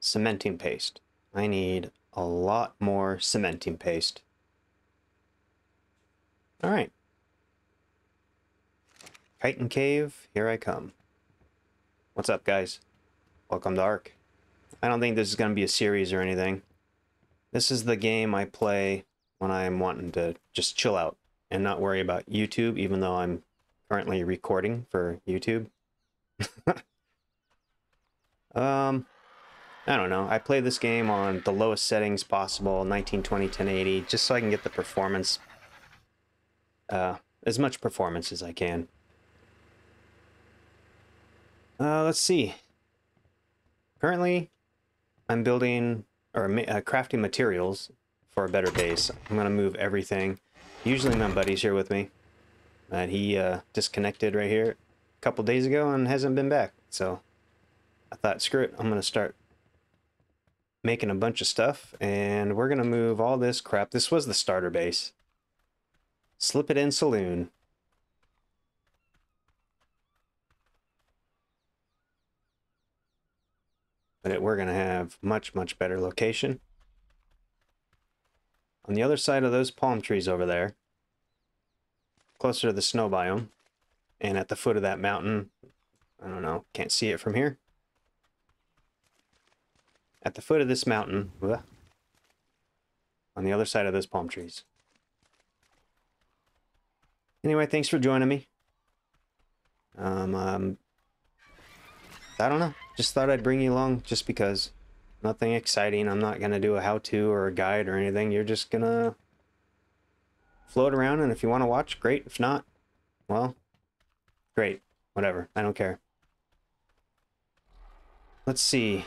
cementing paste. I need a lot more cementing paste. All right. Titan Cave, here I come. What's up, guys? Welcome to ARK. I don't think this is going to be a series or anything. This is the game I play when I'm wanting to just chill out and not worry about YouTube, even though I'm currently recording for YouTube. I don't know. I play this game on the lowest settings possible, 1920, 1080, just so I can get the performance, as much performance as I can. Let's see. Currently, I'm building or crafting materials for a better base. I'm gonna move everything. Usually, my buddy's here with me, and he disconnected right here a couple days ago and hasn't been back. So I thought, screw it, I'm gonna start making a bunch of stuff, and we're gonna move all this crap. This was the starter base. Slip it in saloon. But we're going to have much, much better location. On the other side of those palm trees over there, closer to the snow biome, and at the foot of that mountain, I don't know, can't see it from here. At the foot of this mountain, bleh, on the other side of those palm trees. Anyway, thanks for joining me. I don't know. Just thought I'd bring you along just because. Nothing exciting. I'm not going to do a how-to or a guide or anything. You're just going to float around, and if you want to watch, great. If not, well, great. Whatever. I don't care. Let's see.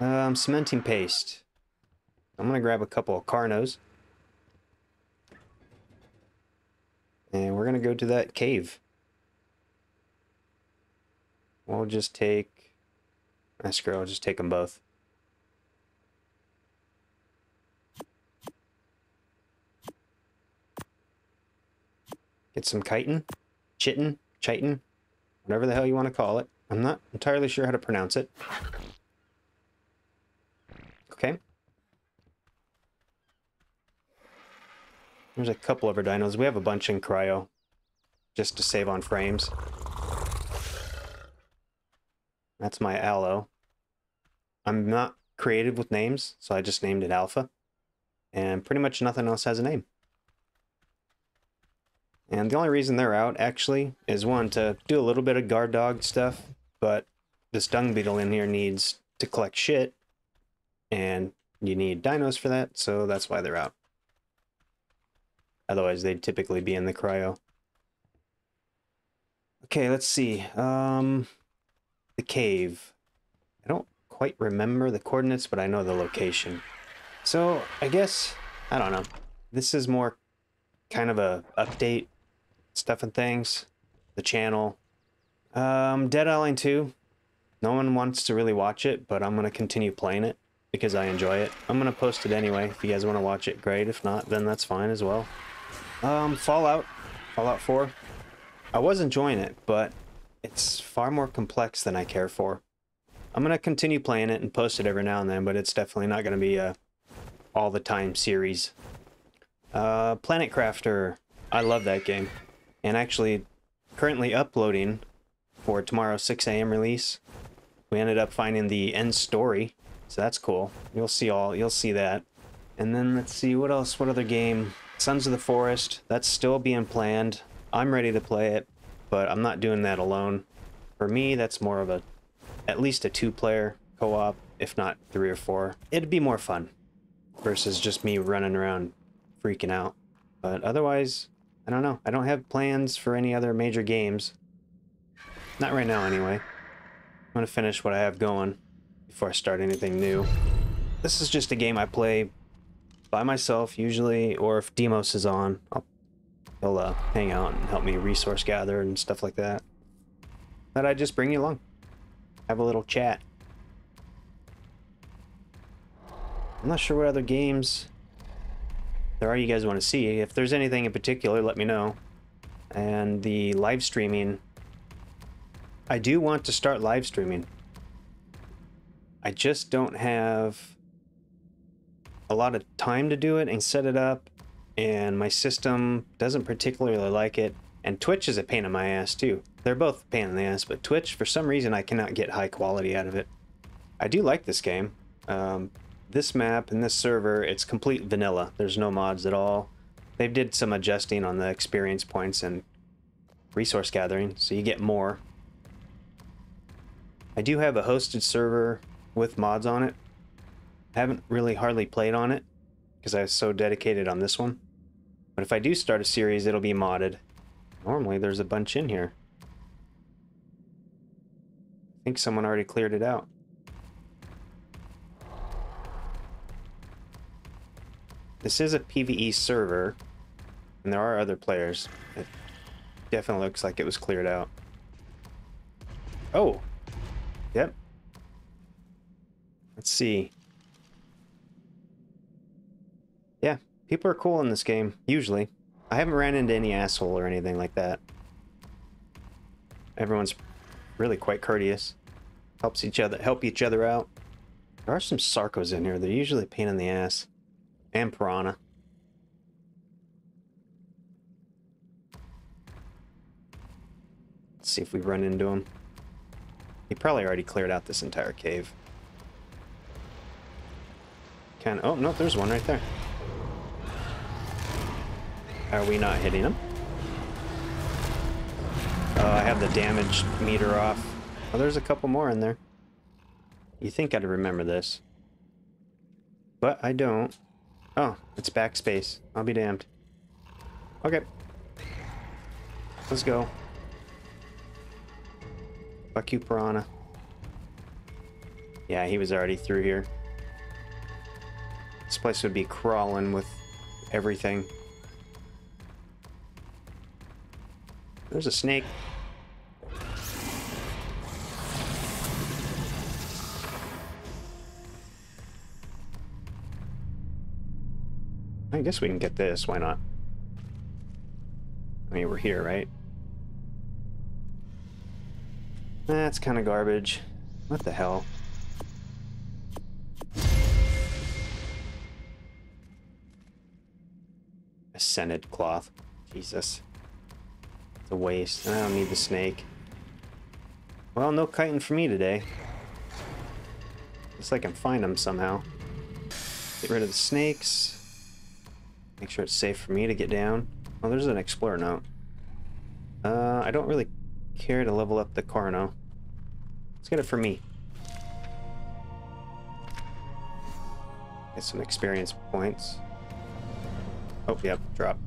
Cementing paste. I'm going to grab a couple of carnos. And we're going to go to that cave. We'll just take... Ah, screw it, I'll just take them both. Get some chitin, chitin, whatever the hell you want to call it. I'm not entirely sure how to pronounce it. Okay. There's a couple of our dinos. We have a bunch in cryo, just to save on frames. That's my aloe. I'm not creative with names, so I just named it Alpha. And pretty much nothing else has a name. And the only reason they're out, actually, is one, to do a little bit of guard dog stuff, but this dung beetle in here needs to collect shit, and you need dinos for that, so that's why they're out. Otherwise, they'd typically be in the cryo. Okay, let's see. The cave. I don't quite remember the coordinates, but I know the location. So I guess, I don't know. This is more kind of a update, stuff and things, the channel. Dead Island 2. No one wants to really watch it, but I'm going to continue playing it because I enjoy it. I'm going to post it anyway. If you guys want to watch it, great. If not, then that's fine as well. Fallout 4. I was enjoying it, but it's far more complex than I care for. I'm going to continue playing it and post it every now and then, but it's definitely not going to be a all-the-time series. Planet Crafter. I love that game. And actually, currently uploading for tomorrow's 6 a.m. release. We ended up finding the end story, so that's cool. You'll see that. And then let's see, what else? What other game? Sons of the Forest. That's still being planned. I'm ready to play it. But I'm not doing that alone. For me, that's more of a, at least a two-player co-op, if not 3 or 4. It'd be more fun versus just me running around freaking out. But otherwise, I don't know. I don't have plans for any other major games. Not right now, anyway. I'm gonna finish what I have going before I start anything new. This is just a game I play by myself, usually, or if Deimos is on, he'll hang out and help me resource gather and stuff like that. But I just bring you along. Have a little chat. I'm not sure what other games there are you guys want to see. If there's anything in particular, let me know. And the live streaming. I do want to start live streaming. I just don't have a lot of time to do it and set it up, and my system doesn't particularly like it, and Twitch is a pain in my ass too. They're both a pain in the ass, but Twitch, for some reason, I cannot get high quality out of it. I do like this game. This map and this server, it's complete vanilla. There's no mods at all. They did some adjusting on the experience points and resource gathering, so you get more. I do have a hosted server with mods on it. I haven't really hardly played on it because I was so dedicated on this one. But if I do start a series, it'll be modded. Normally there's a bunch in here. I think someone already cleared it out. This is a PvE server, and there are other players. It definitely looks like it was cleared out. Oh! Yep. Let's see. Yeah, people are cool in this game, usually. I haven't ran into any asshole or anything like that. Everyone's really quite courteous. Help each other out. There are some sarcos in here. They're usually a pain in the ass. And piranha. Let's see if we run into him. He probably already cleared out this entire cave. Oh, no, there's one right there. Are we not hitting him? Oh, I have the damage meter off. Oh, there's a couple more in there. You think I'd remember this. But I don't. Oh, it's backspace. I'll be damned. Okay. Let's go. Fuck you, piranha. Yeah, he was already through here. This place would be crawling with everything. There's a snake. I guess we can get this. Why not? I mean, we're here, right? That's kind of garbage. What the hell? Ascended cloth. Jesus. It's a waste. I don't need the snake. Well, no chitin for me today. Unless I can find them somehow. Get rid of the snakes. Make sure it's safe for me to get down. Oh, there's an explorer note. I don't really care to level up the carno. Let's get it for me. Get some experience points. Oh, yep, drop.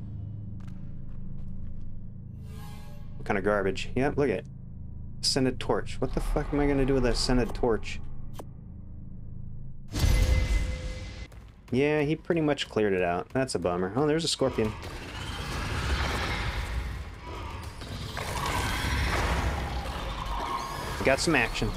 What kind of garbage? Yep, look at it. Ascended torch. What the fuck am I gonna do with that ascended torch? Yeah, he pretty much cleared it out. That's a bummer. Oh, there's a scorpion. We got some action.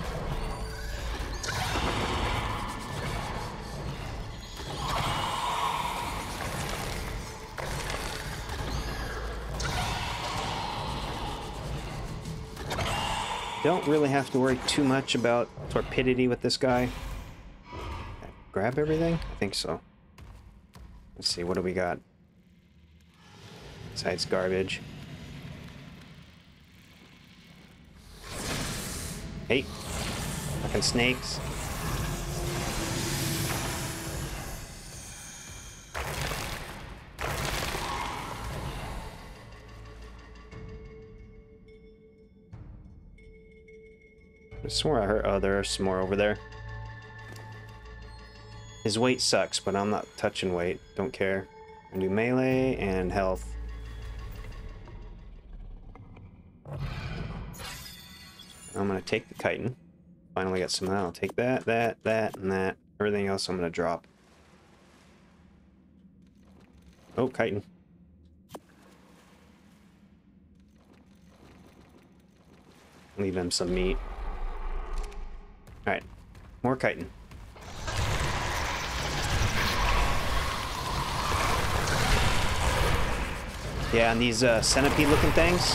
Don't really have to worry too much about torpidity with this guy. Grab everything? I think so. Let's see, what do we got? Besides garbage. Hey! Fucking snakes. I swore I heard. Oh, there are some more over there. His weight sucks, but I'm not touching weight. Don't care. I do melee and health. I'm gonna take the chitin. Finally got some. I'll take that, that, and that. Everything else I'm gonna drop. Oh, chitin. Leave him some meat. Alright, more chitin. Yeah, and these centipede looking things,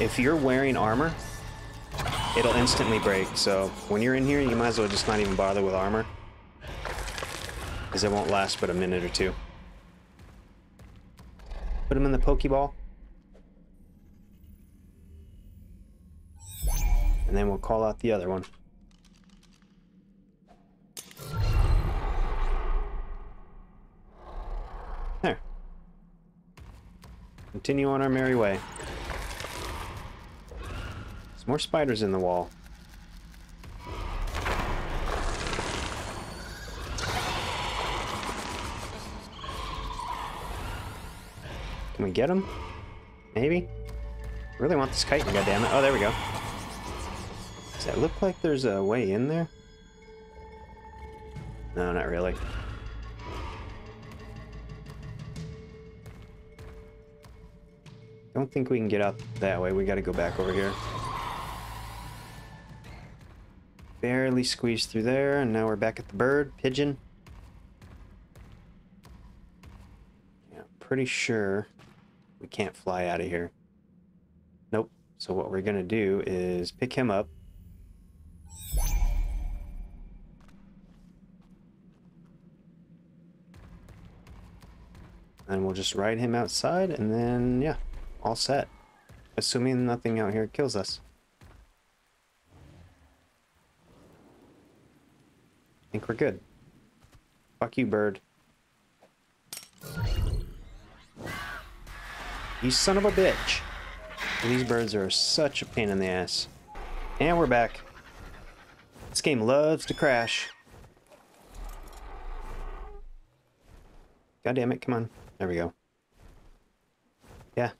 if you're wearing armor, it'll instantly break. So when you're in here, you might as well just not even bother with armor, because it won't last but a minute or two. Put him in the Pokeball. And then we'll call out the other one. There. Continue on our merry way. There's more spiders in the wall. Can we get him? Maybe? I really want this chitin, goddammit. Oh, there we go. Does that look like there's a way in there? No, not really. Don't think we can get out that way. We gotta go back over here. Barely squeezed through there, and now we're back at the bird, pigeon. Yeah, I'm pretty sure we can't fly out of here. Nope. So what we're gonna do is pick him up. And we'll just ride him outside, and then, yeah, all set. Assuming nothing out here kills us. I think we're good. Fuck you, bird. You son of a bitch! These birds are such a pain in the ass. And we're back. This game loves to crash. God damn it, come on. There we go. Yeah.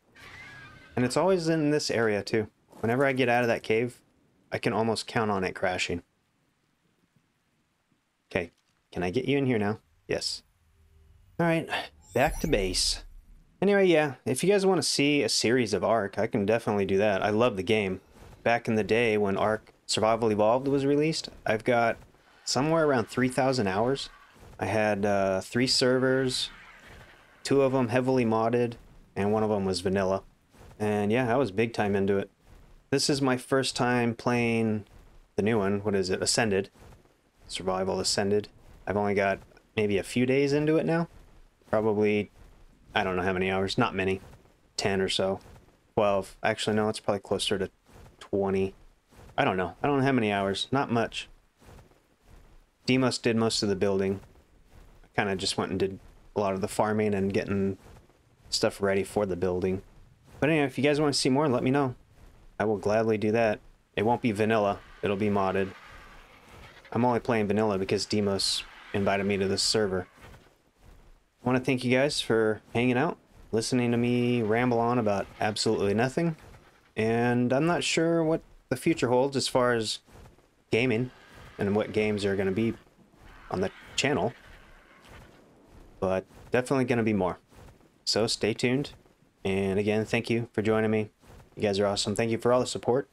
And it's always in this area, too. Whenever I get out of that cave, I can almost count on it crashing. Okay. Can I get you in here now? Yes. Alright. Back to base. Anyway, yeah. If you guys want to see a series of ARK, I can definitely do that. I love the game. Back in the day when ARK Survival Evolved was released, I've got somewhere around 3,000 hours. I had 3 servers, 2 of them heavily modded, and 1 of them was vanilla. And yeah, I was big time into it. This is my first time playing the new one. What is it? Ascended. Survival Ascended. I've only got maybe a few days into it now. Probably, I don't know how many hours. Not many. 10 or so. 12. Actually, no, it's probably closer to 20. I don't know. I don't know how many hours. Not much. Deimos did most of the building. Kind of just went and did a lot of the farming and getting stuff ready for the building. But anyway, if you guys want to see more, let me know. I will gladly do that. It won't be vanilla. It'll be modded. I'm only playing vanilla because Deimos invited me to this server. I want to thank you guys for hanging out, listening to me ramble on about absolutely nothing. And I'm not sure what the future holds as far as gaming and what games are going to be on the channel. But definitely going to be more. So stay tuned. And again, thank you for joining me. You guys are awesome. Thank you for all the support.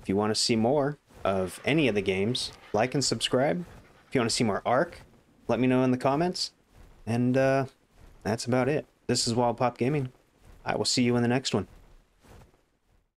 If you want to see more of any of the games, like and subscribe. If you want to see more ARK, let me know in the comments. And that's about it. This is Wobble Pop Gaming. I will see you in the next one.